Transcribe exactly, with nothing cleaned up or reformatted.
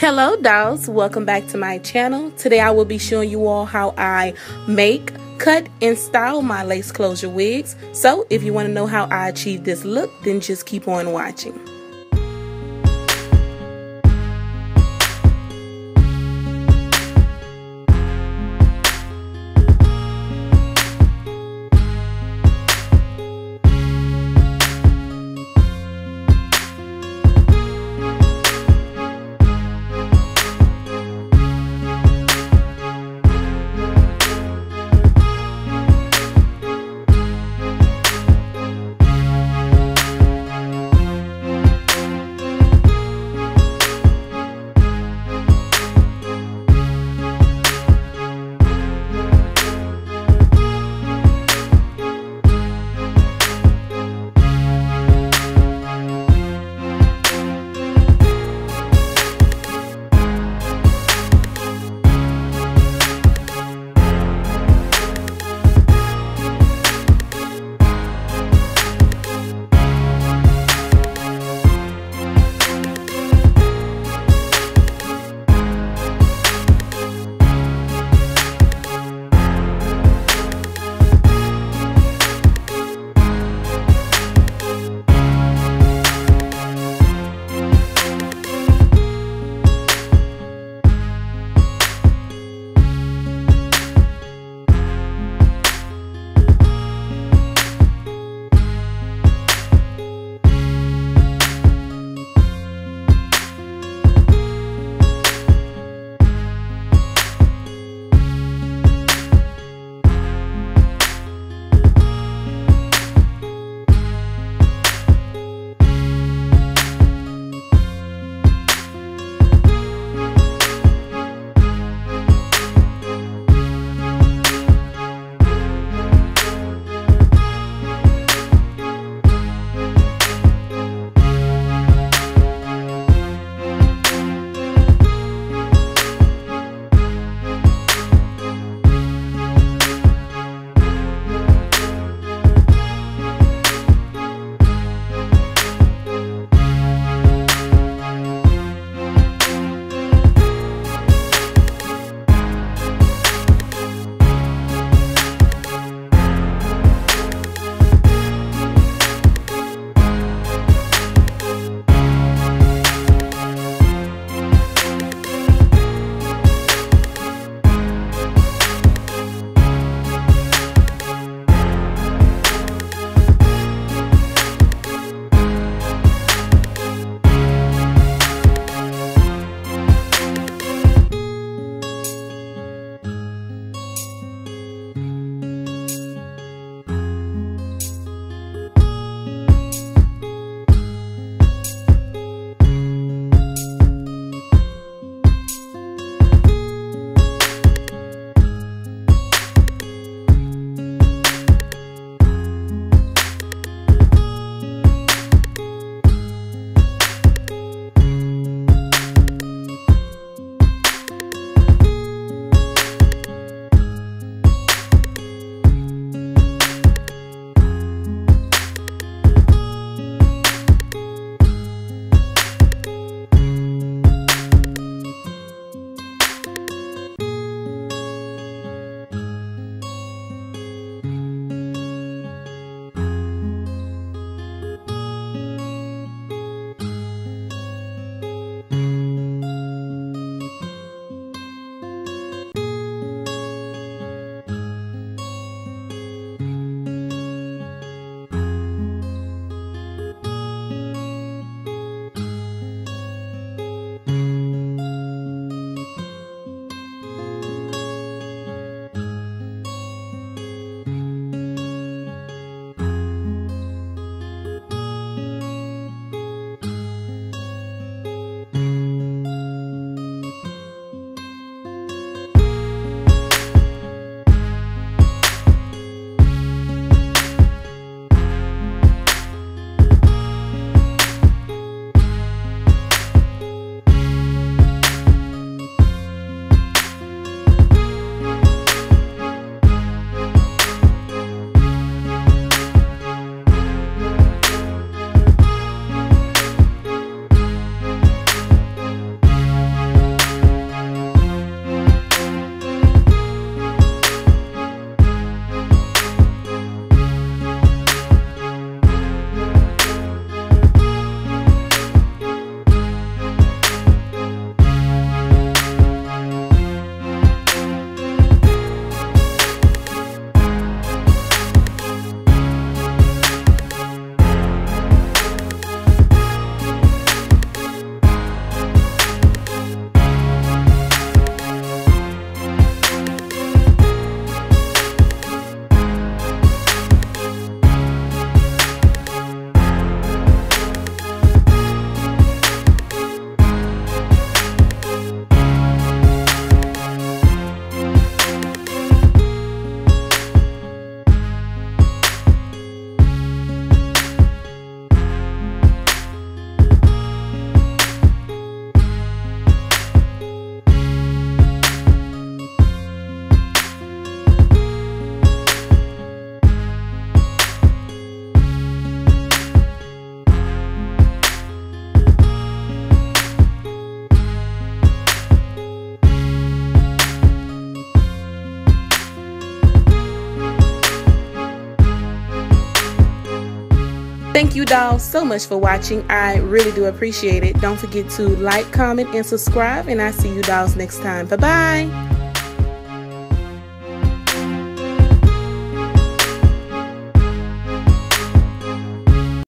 Hello dolls, welcome back to my channel. Today I will be showing you all how I make, cut, and style my lace closure wigs. So if you want to know how I achieve this look, then just keep on watching. Thank you dolls so much for watching. I really do appreciate it. Don't forget to like, comment, and subscribe, and I see you dolls next time. Bye bye.